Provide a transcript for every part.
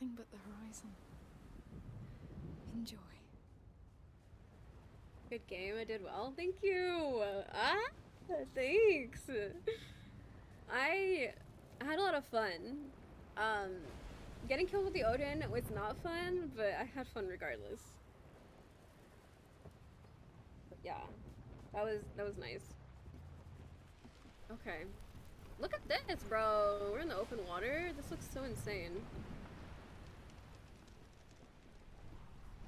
nothing but the horizon. Enjoy. Good game, I did well. Thank you! Ah! Thanks! I had a lot of fun. Getting killed with the Odin was not fun, but I had fun regardless. But yeah. That was nice. Okay. Look at this, bro! We're in the open water. This looks so insane.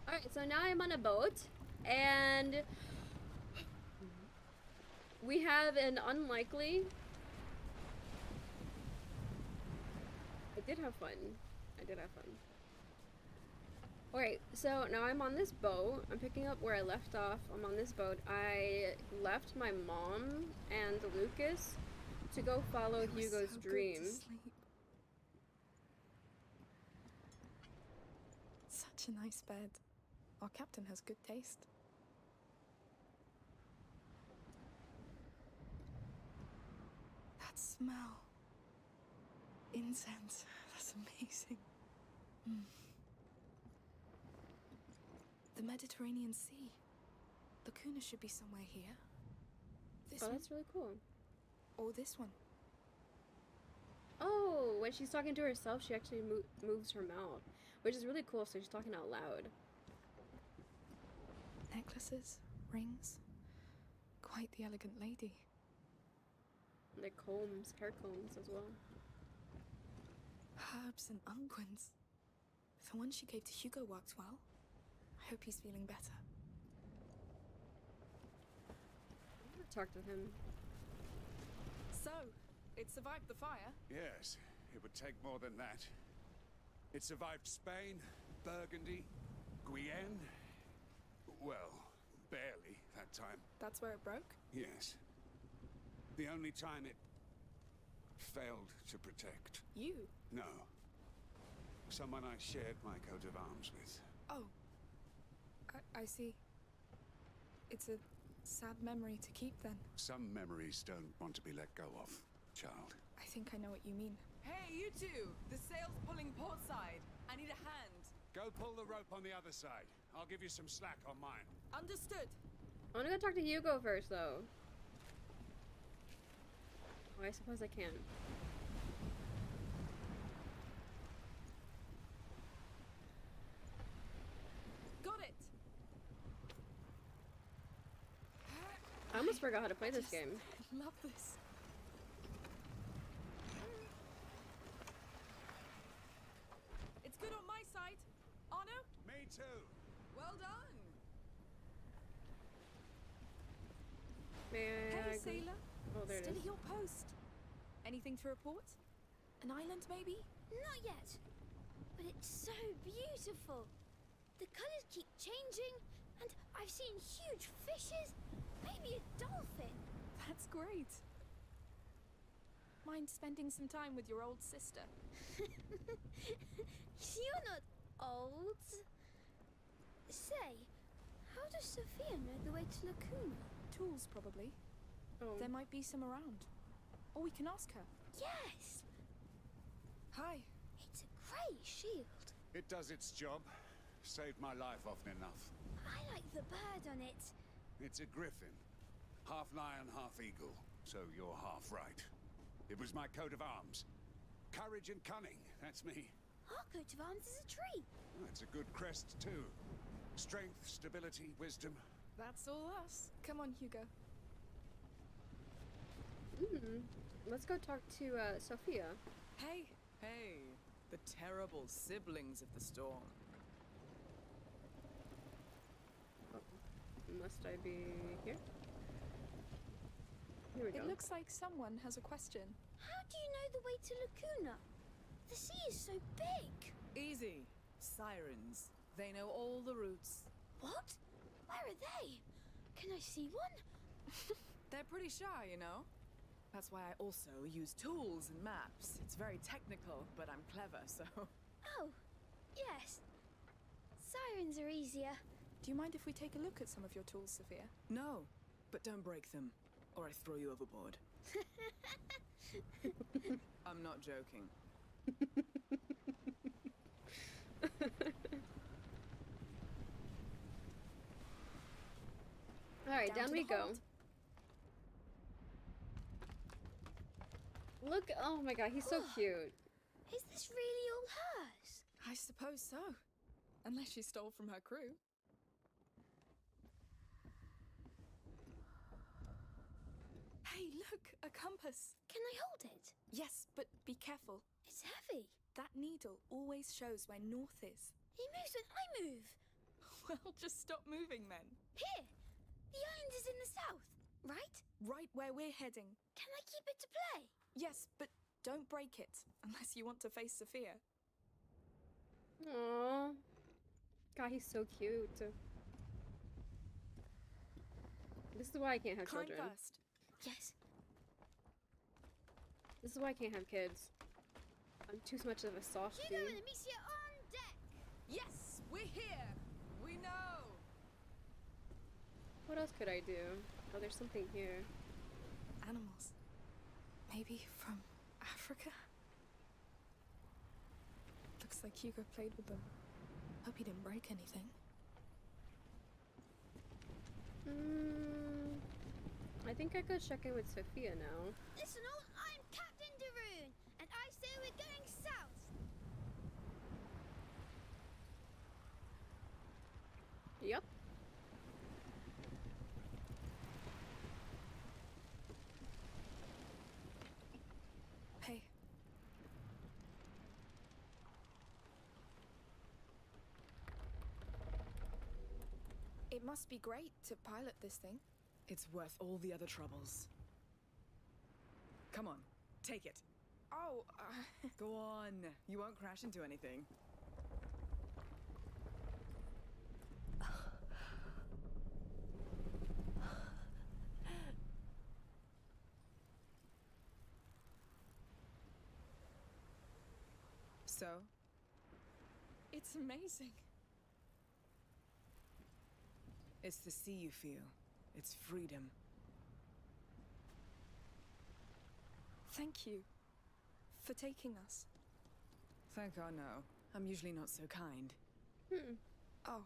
Alright, so now I'm on a boat, and we have an unlikely... I did have fun. I did have fun. Alright, so now I'm on this boat. I'm picking up where I left off. I'm on this boat. I left my mom and Lucas to go follow Hugo's dream. Such a nice bed. Our captain has good taste. That smell. Incense. That's amazing. Mm. The Mediterranean Sea. Lacuna should be somewhere here. This one? That's really cool. Or this one. Oh, when she's talking to herself, she actually moves her mouth, which is really cool, so she's talking out loud. Necklaces, rings. Quite the elegant lady. And the combs, hair combs as well. Herbs and unguents. The one she gave to Hugo worked well. I hope he's feeling better. I'm gonna talk to him. So, it survived the fire? Yes, it would take more than that. It survived Spain, Burgundy, Guyenne. Well, barely that time. That's where it broke? Yes. The only time it failed to protect. You? No. Someone I shared my coat of arms with. Oh. I see. It's a sad memory to keep, then. Some memories don't want to be let go of, child. I think I know what you mean. Hey, you two! The sail's pulling port side. I need a hand. Go pull the rope on the other side. I'll give you some slack on mine. Understood. I want to go talk to Hugo first, though. Oh, I suppose I can. Got it! I almost forgot how to play this game. I love this. It's good on my side. Arnaud? Me too. Well done. Hey, sailor. Oh, there it is. Steady your post. Anything to report? An island, maybe? Not yet. But it's so beautiful. The colors keep changing, and I've seen huge fishes. Maybe a dolphin. That's great. Mind spending some time with your old sister? You're not old. Say, how does Sophia know the way to Lacuna? Tools, probably. Oh. There might be some around. Or we can ask her. Yes! Hi. It's a great shield. It does its job. Saved my life often enough. I like the bird on it. It's a griffin. Half lion, half eagle. So you're half right. It was my coat of arms. Courage and cunning, that's me. Our coat of arms is a tree. That's a good crest, too. Strength, stability, wisdom. That's all us. Come on, Hugo. Let's go talk to Sophia. Hey. Hey. The terrible siblings of the storm. Must I be here? Here we go. It looks like someone has a question. How do you know the way to Lacuna? The sea is so big. Easy. Sirens. They know all the routes. What? Where are they? Can I see one? They're pretty shy, you know. That's why I also use tools and maps. It's very technical, but I'm clever, so... Oh, yes. Sirens are easier. Do you mind if we take a look at some of your tools, Sophia? No, but don't break them, or I throw you overboard. I'm not joking. Alright, down we go. Look, oh my god, he's so cute. Is this really all hers? I suppose so. Unless she stole from her crew. Hey, look, a compass. Can I hold it? Yes, but be careful. It's heavy. That needle always shows where north is. He moves when I move. Well, just stop moving then. Here, the island is in the south, right? Right where we're heading. Can I keep it to play? Yes, but don't break it, unless you want to face Sophia. Aww. God, he's so cute. This is why I can't have children. Climb first. Yes. This is why I can't have kids. I'm too much of a softie. Hugo and Amicia on deck! Yes, we're here! We know! What else could I do? Oh, there's something here. Animals. Maybe from Africa? Looks like Hugo played with them. Hope he didn't break anything. I think I could check in with Sophia now. Listen all, I'm Captain Darun, and I say we're going south! Yep. Hey. It must be great to pilot this thing. It's worth all the other troubles. Come on, take it. Oh, Go on. You won't crash into anything. So? It's amazing. It's the sea you feel. It's freedom. Thank you for taking us. Thank Arnaud. I'm usually not so kind. Oh.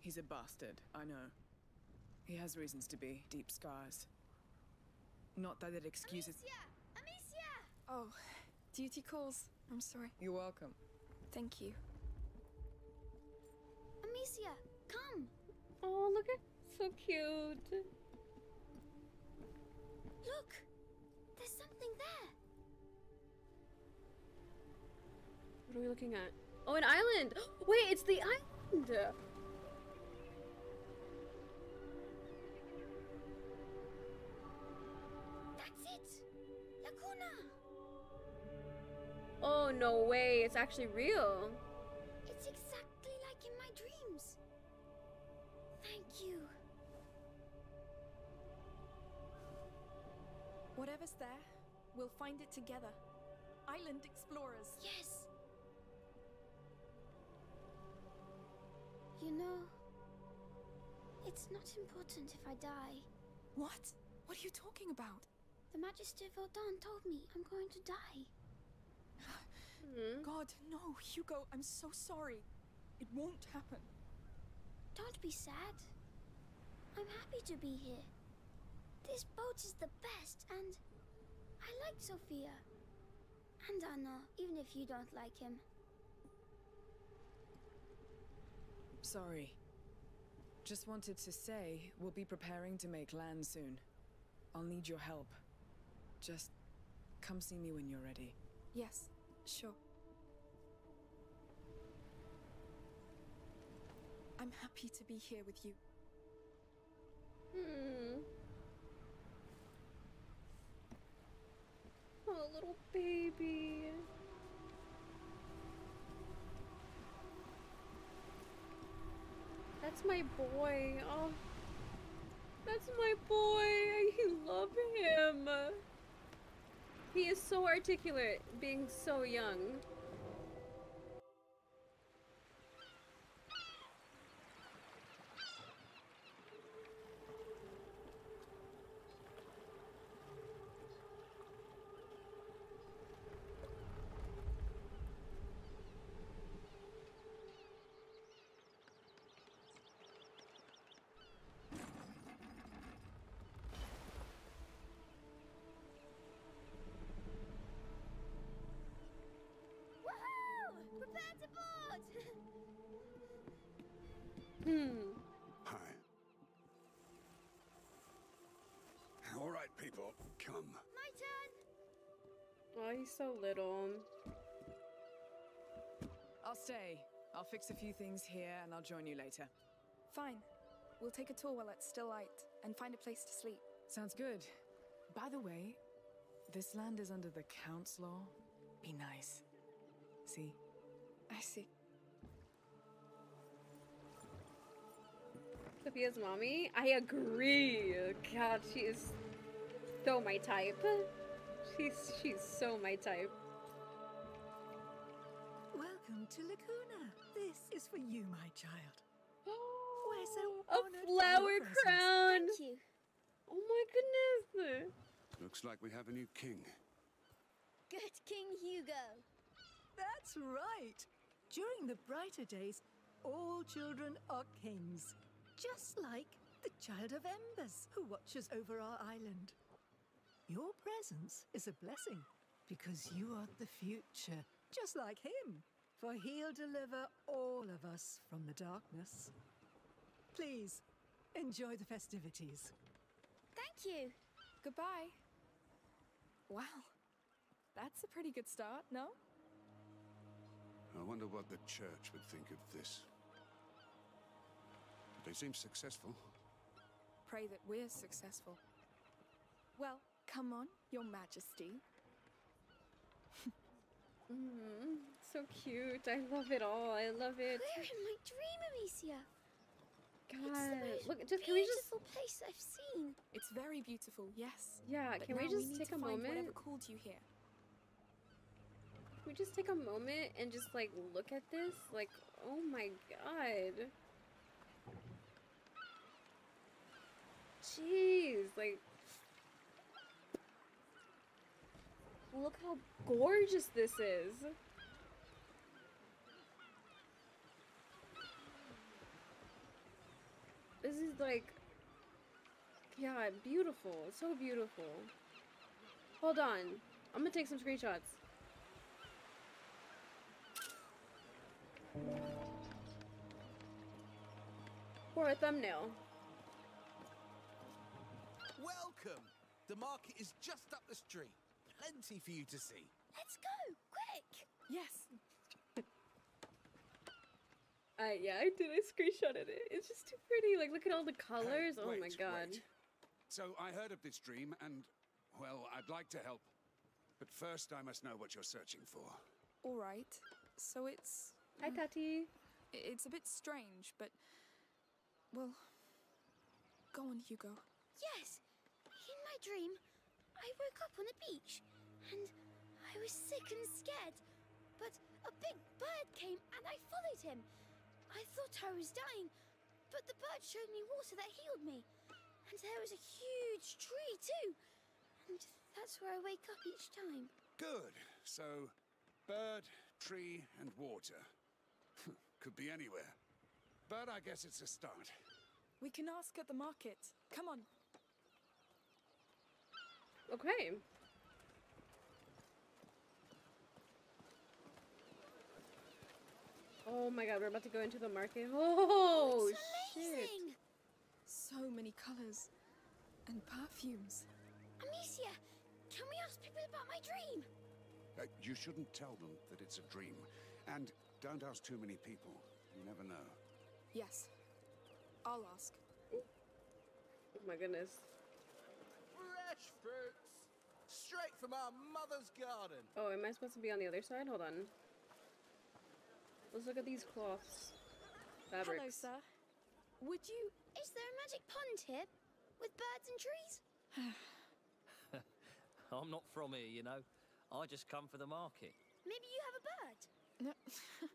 He's a bastard, I know. He has reasons to be. Deep scars. Not that it excuses— Amicia! Amicia! Oh, duty calls. I'm sorry. You're welcome. Thank you. Amicia, come! Oh, look at— so cute. Look, there's something there. What are we looking at? Oh, an island. Wait, it's the island. That's it. Lacuna. Oh, no way. It's actually real. It's exactly like in my dreams. Thank you. Whatever's there, we'll find it together. Island explorers. Yes. You know, it's not important if I die. What? What are you talking about? The Magister Valdon told me I'm going to die. God, no, Hugo, I'm so sorry. It won't happen. Don't be sad. I'm happy to be here. This boat is the best, and I like Sophia. And Arnaud, even if you don't like him. Sorry. Just wanted to say, we'll be preparing to make land soon. I'll need your help. Just come see me when you're ready. Yes, sure. I'm happy to be here with you. Oh, little baby. That's my boy. Oh, that's my boy. I love him. He is so articulate, being so young. Oh, he's so little. I'll stay. I'll fix a few things here and I'll join you later. Fine. We'll take a tour while it's still light and find a place to sleep. Sounds good. By the way, this land is under the Count's law. Be nice. See? I see. Sophia's mommy? I agree. God, she is so my type. She's so my type. Welcome to Lacuna. This is for you, my child. We're so honored. A flower crown. Thank you. Oh my goodness. Looks like we have a new king. Good King Hugo. That's right. During the brighter days, all children are kings. Just like the Child of Embers who watches over our island. Your presence is a blessing because you are the future, just like him. For he'll deliver all of us from the darkness. Please, enjoy the festivities. Thank you. Goodbye. Wow. That's a pretty good start, no? I wonder what the church would think of this. They seem successful. Pray that we're successful. Well, come on, Your Majesty. So cute. I love it all. I love it. We're in my dream, Amicia. God, it's the most beautiful place I've seen. It's very beautiful, yes. Yeah, but can we just take a moment? Whatever called you here. Can we just take a moment and just like look at this? Like, oh my god. Jeez, like, look how gorgeous this is. This is like, yeah, beautiful. It's so beautiful. Hold on. I'm gonna take some screenshots. For a thumbnail. Welcome! The market is just up the street. Plenty for you to see. Let's go, quick! Yes. Yeah, I did. I screenshotted it. It's just too pretty. Like, look at all the colors. Hey, wait, oh my god. Wait. So I heard of this dream and, well, I'd like to help. But first I must know what you're searching for. All right. So it's... Hi, Tati. It's a bit strange, but... Well... Go on, Hugo. Yes! In my dream, I woke up on a beach, and I was sick and scared, but a big bird came and I followed him. I thought I was dying, but the bird showed me water that healed me, and there was a huge tree too, and that's where I wake up each time. Good. So, bird, tree, and water. Could be anywhere, but I guess it's a start. We can ask at the market. Come on. Okay. Oh my god, we're about to go into the market. Oh, it's amazing. Shit. So many colors and perfumes. Amicia, can we ask people about my dream? You shouldn't tell them that it's a dream. And don't ask too many people. You never know. Yes. I'll ask. Oh my goodness. Fresh fruits! Straight from our mother's garden! Oh, am I supposed to be on the other side? Hold on. Let's look at these cloths. Fabrics. Hello, sir. Would you... Is there a magic pond here? With birds and trees? I'm not from here, you know. I just come for the market. Maybe you have a bird? No.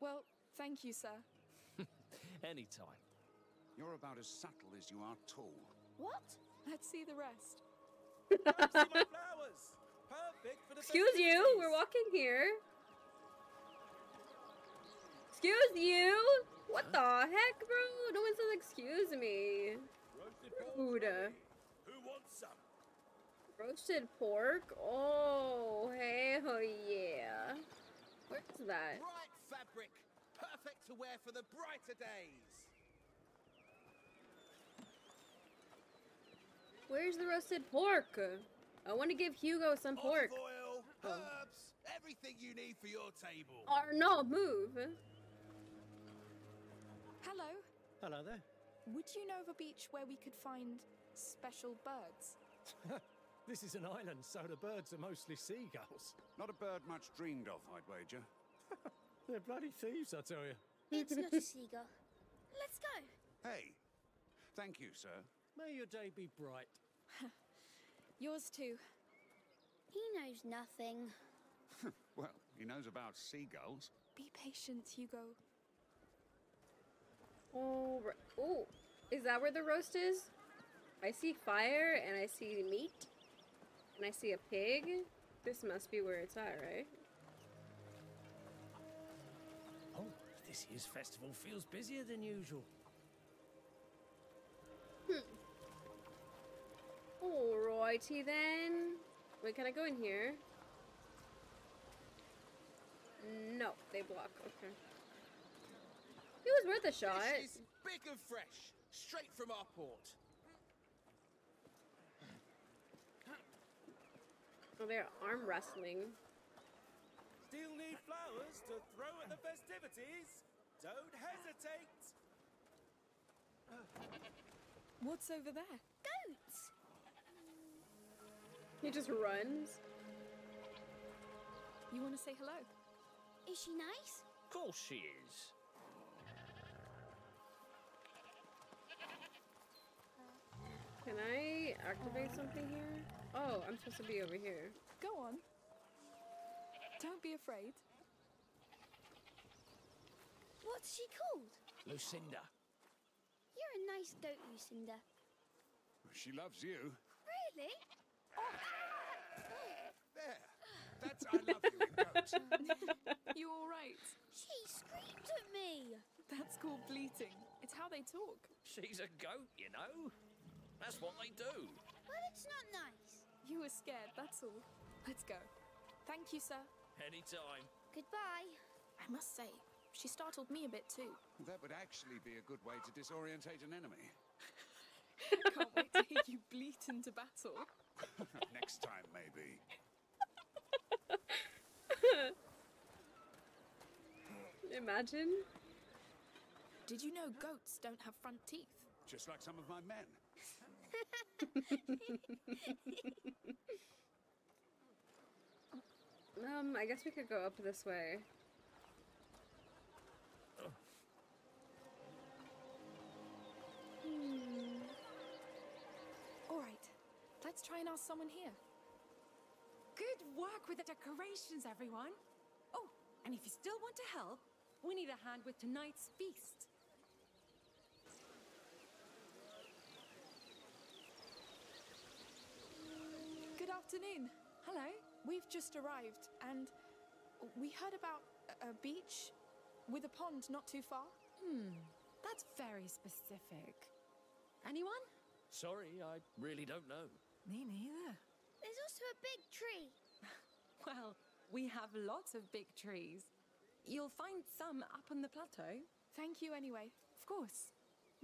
Well, thank you, sir. Anytime. You're about as subtle as you are tall. What? Let's see the rest. Let's see my flowers. Perfect for the excuse you, days. We're walking here. Excuse you? What the heck, bro? No one says excuse me. Rude. Who wants some? Roasted pork? Oh, hey, oh yeah. Where's that? Bright fabric. Perfect to wear for the brighter days. Where's the roasted pork? I want to give Hugo some pork. Olive oil, herbs, everything you need for your table. Arnaud, move. Hello. Hello there. Would you know of a beach where we could find special birds? This is an island, so the birds are mostly seagulls. Not a bird much dreamed of, I'd wager. They're bloody thieves, I tell you. It's not a seagull. Let's go. Hey. Thank you, sir. May your day be bright. Yours too. He knows nothing. Well, he knows about seagulls. Be patient, Hugo. Oh, oh, is that where the roast is? I see fire, and I see meat, and I see a pig. This must be where it's at, right? Oh, this year's festival feels busier than usual. Alrighty then. Wait, can I go in here? No, they block. Okay. It was worth a shot. This is big and fresh, straight from our port. Oh, they're arm wrestling. Still need flowers to throw at the festivities? Don't hesitate. What's over there? Goats. He just runs. You want to say hello? Is she nice? Of course she is. Can I activate something here? Oh, I'm supposed to be over here. Go on. Don't be afraid. What's she called? Lucinda. You're a nice goat, Lucinda. She loves you. Really? Oh. There. That's I love you, goat. You all right? She screamed at me. That's called bleating. It's how they talk. She's a goat, you know. That's what they do. Well, it's not nice. You were scared, that's all. Let's go. Thank you, sir. Anytime. Goodbye. I must say, she startled me a bit too. That would actually be a good way to disorientate an enemy. Can't wait to hear you bleat into battle. Next time, maybe. Imagine. Did you know goats don't have front teeth? Just like some of my men. I guess we could go up this way. All right, let's try and ask someone here. Good work with the decorations, everyone. Oh, and if you still want to help, we need a hand with tonight's feast. Good afternoon. Hello. We've just arrived and we heard about a beach with a pond not too far. That's very specific. Anyone? Sorry, I really don't know. Me neither. There's also a big tree. Well, we have lots of big trees. You'll find some up on the plateau. Thank you anyway. Of course.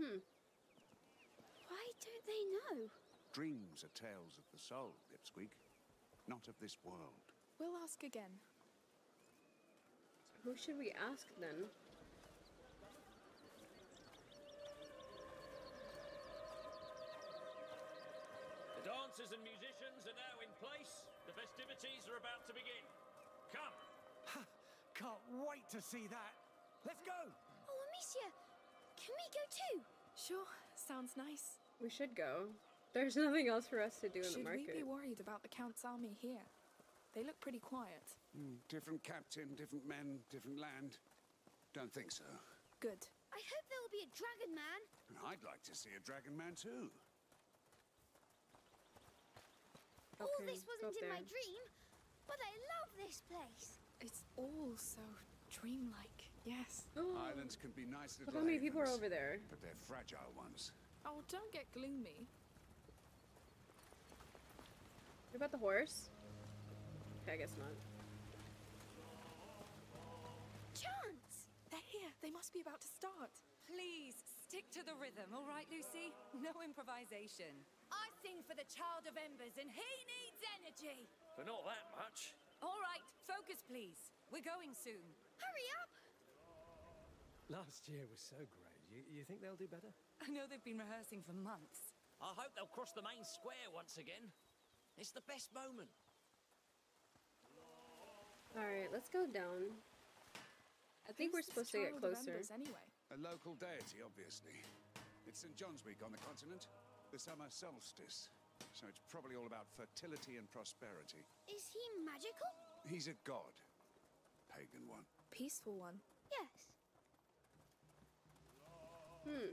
Why don't they know? Dreams are tales of the soul, Lipsqueak, not of this world. We'll ask again. Who should we ask then? The dancers and musicians are now in place. The festivities are about to begin. Come! Can't wait to see that. Let's go! Oh, Amicia, can we go too? Sure, sounds nice. We should go. There's nothing else for us to do in the market. Should we be worried about the Count's army here? They look pretty quiet. Different captain, different men, different land. Don't think so. Good. I hope there will be a dragon man. I'd like to see a dragon man too. Okay, all this wasn't in my dream, but I love this place. It's all so dreamlike, yes. Oh. Islands can be nice little havens. How many people are over there? But they're fragile ones. Oh, don't get gloomy. What about the horse? Okay, I guess not. Chance! They're here. They must be about to start. Please, stick to the rhythm, all right, Lucy? No improvisation. I sing for the Child of Embers, and he needs energy. For not that much. All right, focus please. We're going soon. Hurry up! Last year was so great. You think they'll do better? I know they've been rehearsing for months. I hope they'll cross the main square once again. It's the best moment. Alright, let's go down. I think we're supposed to get closer. Anyway? A local deity, obviously. It's St. John's Week on the continent. The summer solstice. So it's probably all about fertility and prosperity. Is he magical? He's a god. Pagan one. Peaceful one. Yes. Hmm.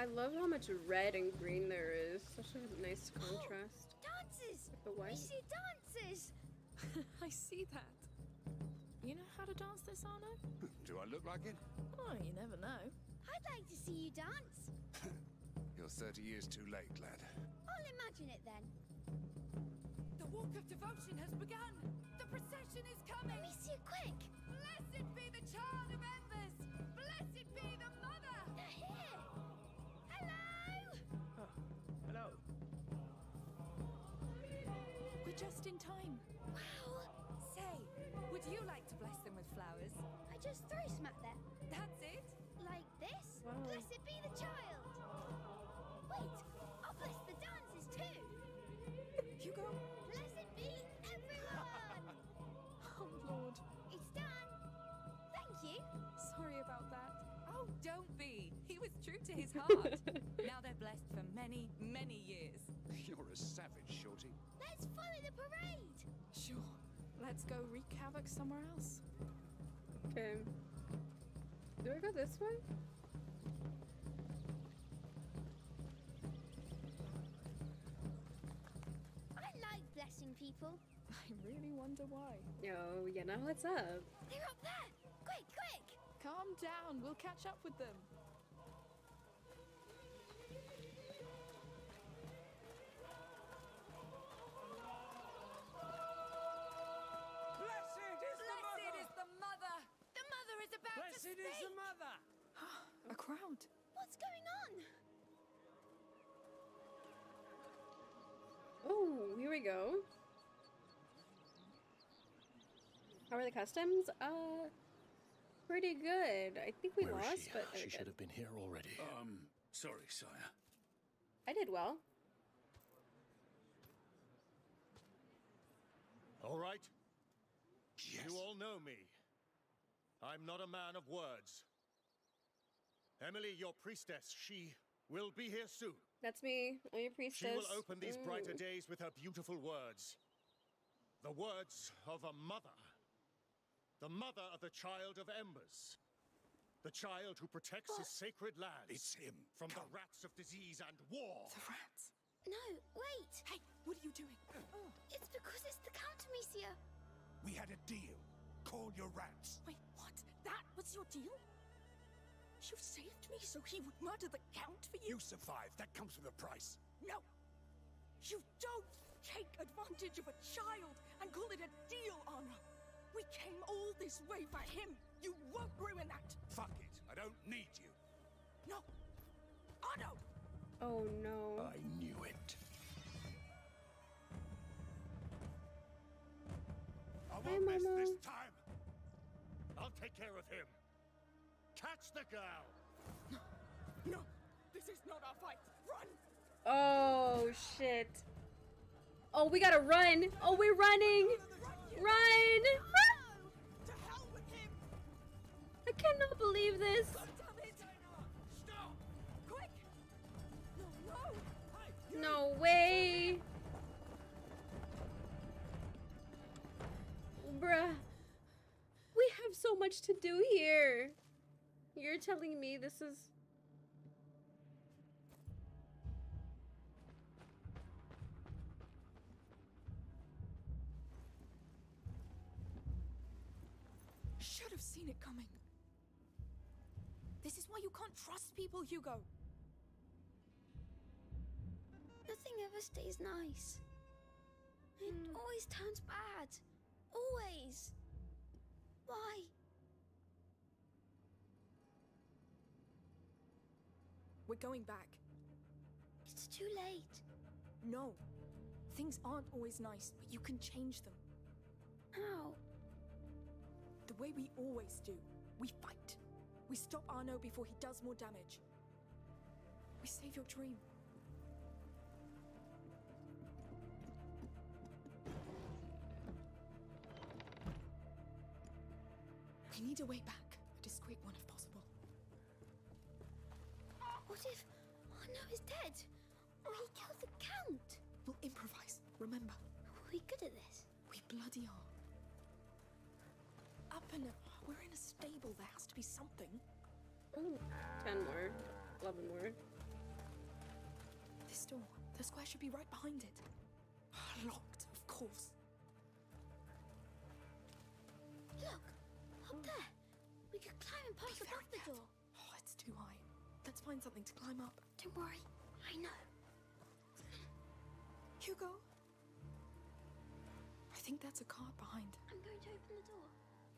I love how much red and green there is. Such a nice contrast. Oh, dances! But why? I see dances! I see that. You know how to dance this, Arnaud? Do I look like it? Oh, you never know. I'd like to see you dance. You're 30 years too late, lad. I'll imagine it then. The walk of devotion has begun. The procession is coming. Amicia, quick! Blessed be the Child of Embers. Blessed be the Mother. They're here. Hello. Oh, hello. We're just in time. Wow. Say, would you like to bless them with flowers? I just threw some at them. That's it? Like this? Wow. Blessed be the child! Wait, I'll bless the dances too! Hugo? Blessed be everyone! Oh Lord. It's done! Thank you! Sorry about that. Oh, don't be! He was true to his heart. Now they're blessed for many, many years. You're a savage, Shorty. Let's follow the parade! Sure. Let's go wreak havoc somewhere else. Okay. Do I go this way? I like blessing people. I really wonder why. Oh, yeah, now what's up? They're up there! Quick, quick! Calm down, we'll catch up with them. It is the mother! A crowd! What's going on? Oh, here we go. How are the customs? Pretty good. I think we lost, but she should have been here already. Sorry, sire. I did well. All right. Yes. You all know me. I'm not a man of words. Emily, your priestess, she will be here soon. That's me, I'm your priestess. She will open these brighter days with her beautiful words. The words of a mother. The mother of the Child of Embers. The child who protects his sacred lands. It's him. From the rats of disease and war. The rats? No, wait. Hey, what are you doing? Oh. It's because it's the Count, Amicia. We had a deal. Call your rats. Wait, what? That was your deal? You saved me so he would murder the Count for you? You survived. That comes with a price. No. You don't take advantage of a child and call it a deal, Arnaud. We came all this way for him. You won't ruin that. Fuck it. I don't need you. No. Arnaud! Oh, no. I knew it. I won't mess this time! I'll take care of him! Catch the girl! No! No! This is not our fight! Run! Oh, shit. Oh, we gotta run! Oh, we're running! Run! No! To hell with him! I cannot believe this! God damn it! Stop! Quick! No, no! No way! Bruh, we have so much to do here. You're telling me this is... Should have seen it coming. This is why you can't trust people, Hugo. Nothing ever stays nice. It always turns bad. Always. Why? We're going back. It's too late. know. Things aren't always nice, but you can change them. How? The way we always do. We fight. We stop Arnaud before he does more damage. We save your dream. We need a way back. A discreet one if possible. What if Arnaud is dead? Or he killed the Count? We'll improvise, remember. Are we good at this? We bloody are. Up and up. We're in a stable. There has to be something. Ooh. 10 more. 11 more. This door. The square should be right behind it. Locked, of course. Look! Up there! We could climb and pass above the door. Oh, it's too high. Let's find something to climb up. Don't worry. I know. Hugo? I think that's a cart behind. I'm going to open the door.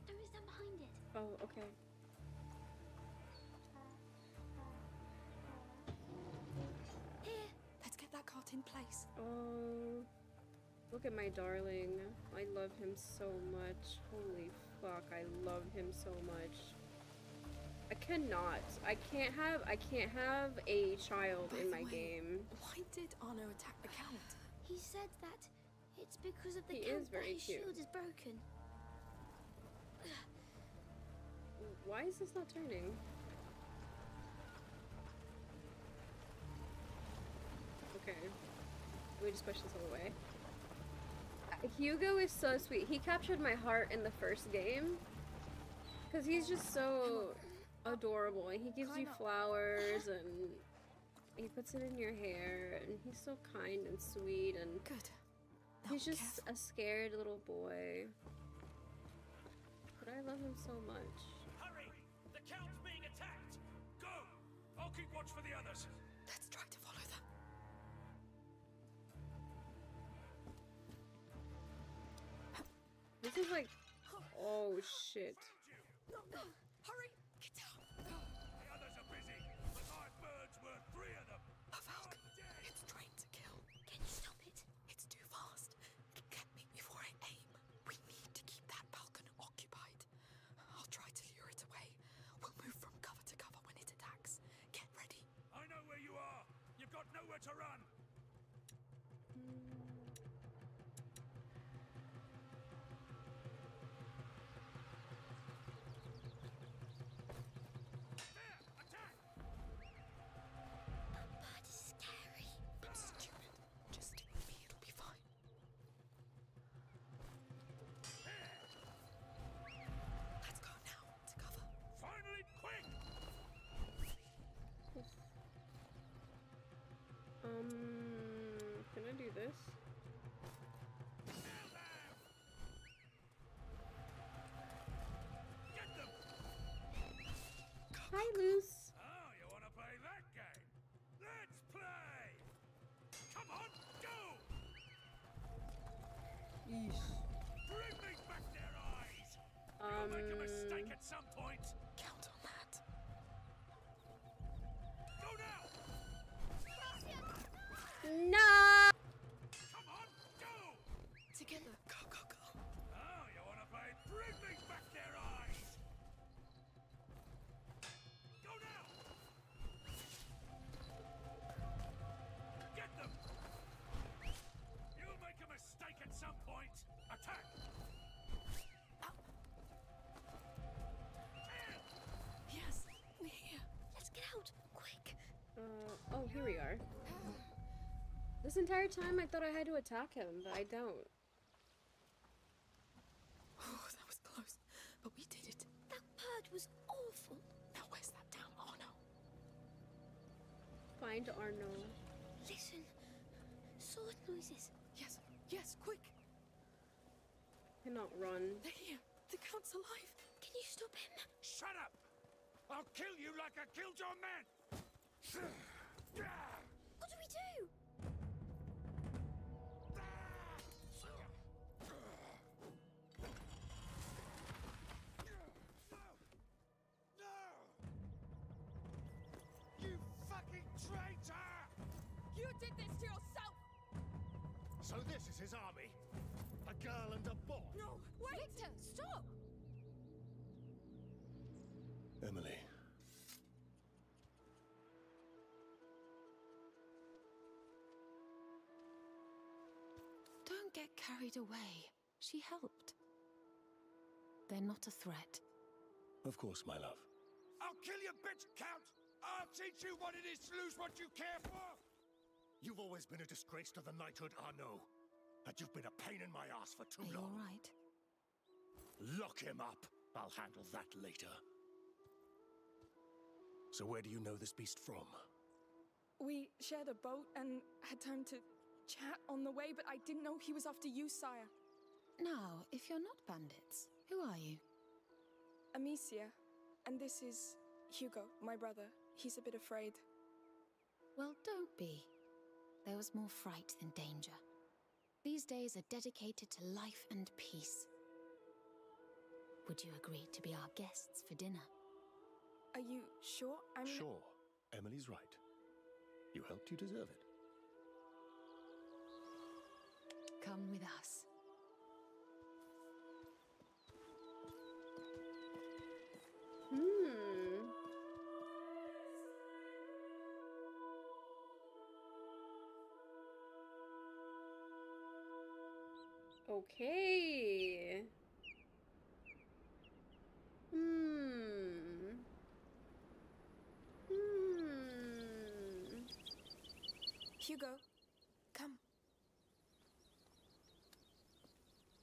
There is that behind it. Oh, okay. Here. Let's get that cart in place. Oh, look at my darling. I love him so much. Holy fuck, I love him so much. I cannot. I can't have a child in my game. Why did Arnaud attack the Count? He said that it's because of the Count that his shield is broken. Why is this not turning? Okay. We just push this all away. Hugo is so sweet. He captured my heart in the first game. Because he's just so adorable, and he gives you flowers, and he puts it in your hair, and he's so kind and sweet, and he's just a scared little boy. But I love him so much. Hurry! The Count's being attacked! Go! I'll keep watch for the others! Let's try to follow them. This is like... oh shit. Hurry! Get out! The others are busy, but my birds were 3 of them. A Valk! It's trained to kill. Can you stop it? It's too fast. Get me before I aim. We need to keep that falcon occupied. I'll try to lure it away. We'll move from cover to cover when it attacks. Get ready. I know where you are. You've got nowhere to run. Some point. Count on that. Go now. No. Come on, go. Together. Go, go, go. Oh, you want to play? Bring back their eyes. Go now. Get them. You'll make a mistake at some point. Attack. Yes, we're here. Let's get out, quick. Oh, here we are. This entire time I thought I had to attack him, but I don't. Oh, that was close, but we did it. That bird was awful. Now where's that damn Arnaud? Find Arnaud. Listen, sword noises. Yes, yes, quick. I cannot run. They're here. The Count's alive. Can you stop him? Shut up! I'll kill you like I killed your man! What do we do? No! You fucking traitor! You did this to yourself! So this is his army? A girl and a boy? No, wait! Victor, stop! Emily. Don't get carried away. She helped. They're not a threat. Of course, my love. I'll kill you, bitch, Count! I'll teach you what it is to lose what you care for! You've always been a disgrace to the knighthood, Arnaud. And you've been a pain in my ass for too long. Are you all right? Lock him up. I'll handle that later. So where do you know this beast from? We shared a boat and had time to chat on the way, but I didn't know he was after you, sire. Now, if you're not bandits, who are you? Amicia. And this is Hugo, my brother. He's a bit afraid. Well, don't be. There was more fright than danger. These days are dedicated to life and peace. Would you agree to be our guests for dinner? Are you sure? I'm sure. Emily's right. You helped, you deserve it. Come with us. Okay. Hugo, come.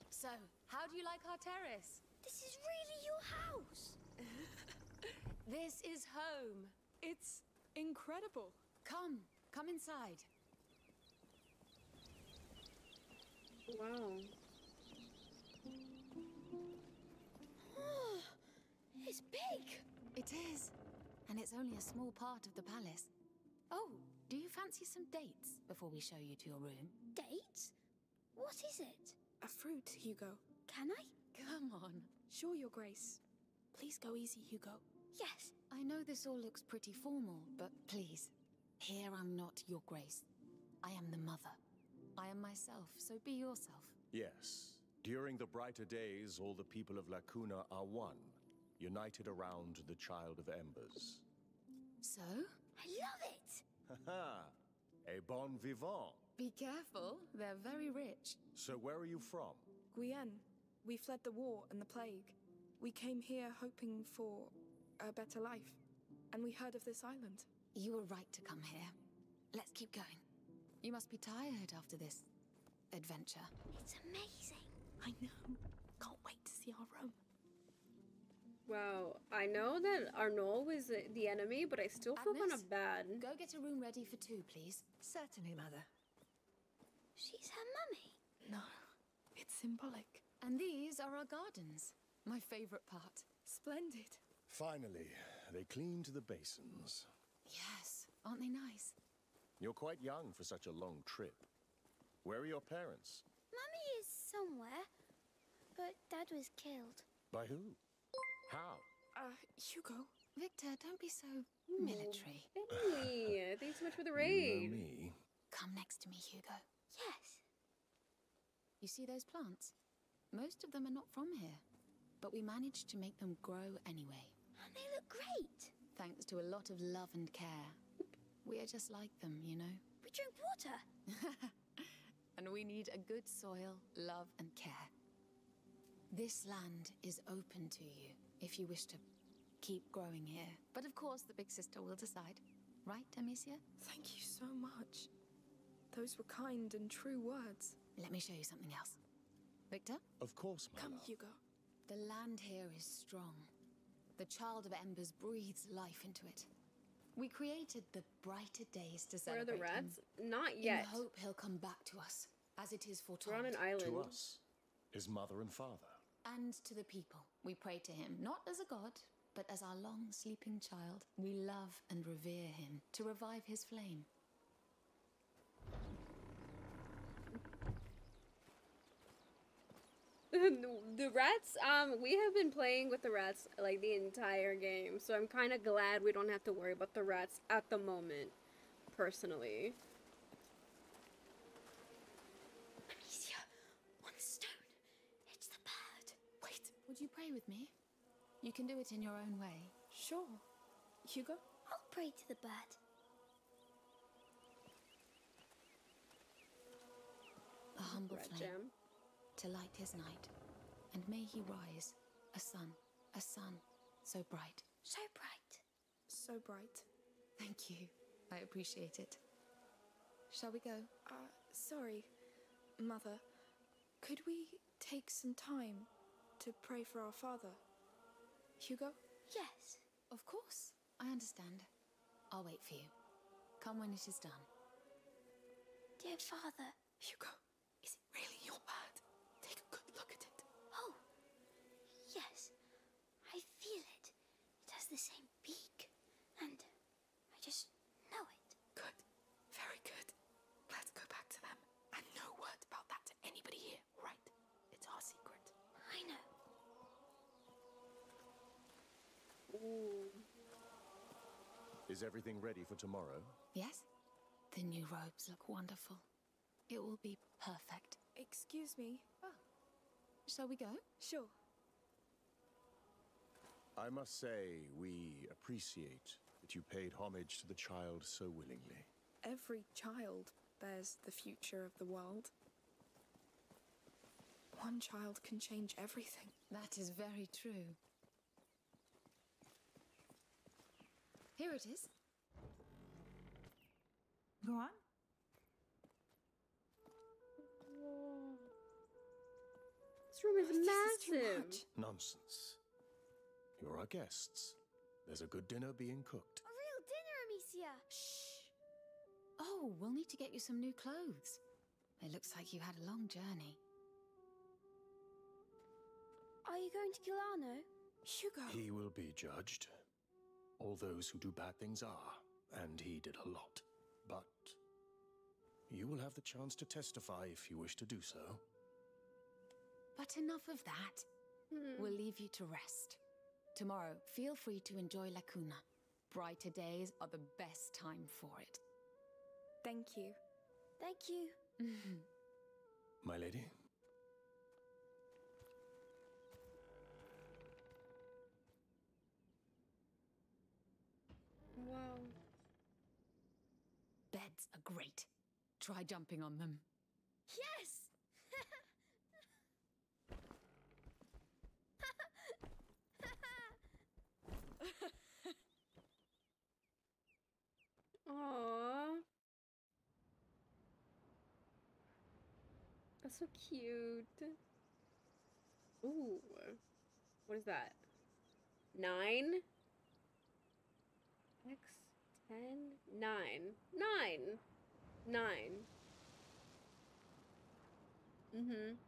So, how do you like our terrace? This is really your house. This is home. It's incredible. Come inside. Wow. It's big! It is. And it's only a small part of the palace. Oh, do you fancy some dates before we show you to your room? Dates? What is it? A fruit, Hugo. Can I? Come on. Sure, Your Grace. Please go easy, Hugo. Yes. I know this all looks pretty formal, but please. Here I'm not Your Grace. I am the mother. I am myself, so be yourself. Yes. During the brighter days, all the people of Lacuna are one. United around the Child of Embers. So? I love it! Haha! A bon vivant! Be careful, they're very rich. So where are you from? Guyenne. We fled the war and the plague. We came here hoping for a better life. And we heard of this island. You were right to come here. Let's keep going. You must be tired after this adventure. It's amazing! I know. Can't wait to see our room. Wow, I know that Arnaud is the enemy, but I still feel kind of bad. Go get a room ready for two, please. Certainly, Mother. She's her mummy? No, it's symbolic. And these are our gardens. My favorite part. Splendid. Finally, they cleaned the basins. Yes, aren't they nice? You're quite young for such a long trip. Where are your parents? Mummy is somewhere, but Dad was killed. By who? How? Hugo. Victor, don't be so military. Hey, thanks so much for the raid. You know me. Come next to me, Hugo. Yes. You see those plants? Most of them are not from here, but we managed to make them grow anyway. And they look great. Thanks to a lot of love and care. We are just like them, you know. We drink water. And we need a good soil, love and care. This land is open to you. If you wish to keep growing here. But of course the big sister will decide. Right, Amicia? Thank you so much. Those were kind and true words. Let me show you something else. Victor? Of course, my love. Come, Hugo. The land here is strong. The Child of Embers breathes life into it. We created the brighter days to celebrate. Where are the rats? Not yet. In hope he'll come back to us, as it is foretold. We're on an island. To us, his mother and father. And to the people. We pray to him, not as a god, but as our long-sleeping child. We love and revere him to revive his flame. The rats, we have been playing with the rats, like, the entire game. So I'm kind of glad we don't have to worry about the rats at the moment, personally. Would you pray with me? You can do it in your own way. Sure. Hugo? I'll pray to the bird. A humble flame to light his night, and may he rise, a sun so bright. So bright. So bright. Thank you. I appreciate it. Shall we go? Sorry, Mother. Could we take some time to pray for our father? Hugo? Yes. Of course. I understand. I'll wait for you. Come when it is done. Dear father. Hugo, is it really your bird? Take a good look at it. Oh, yes. I feel it. It has the same beak. And I just know it. Good. Very good. Let's go back to them. And no word about that to anybody here, right? It's our secret. I know. Ooh. Is everything ready for tomorrow? Yes. The new robes look wonderful. It will be perfect. Excuse me. Oh. Shall we go? Sure. I must say, we appreciate that you paid homage to the child so willingly. Every child bears the future of the world. One child can change everything. That is very true. Here it is. Go on. This room is massive. Is nonsense. You're our guests. There's a good dinner being cooked. A real dinner, Amicia. Shh. Oh, we'll need to get you some new clothes. It looks like you had a long journey. Are you going to kill Arnaud? Hugo. He will be judged. All those who do bad things are, and he did a lot. But you will have the chance to testify if you wish to do so. But enough of that. We'll leave you to rest. Tomorrow, feel free to enjoy Lacuna. Brighter days are the best time for it. Thank you. Thank you. My lady? Wow. Beds are great. Try jumping on them. Yes! Aww. That's so cute. Ooh. What is that? 9? X, 10, 9. 9! 9. Mm-hmm.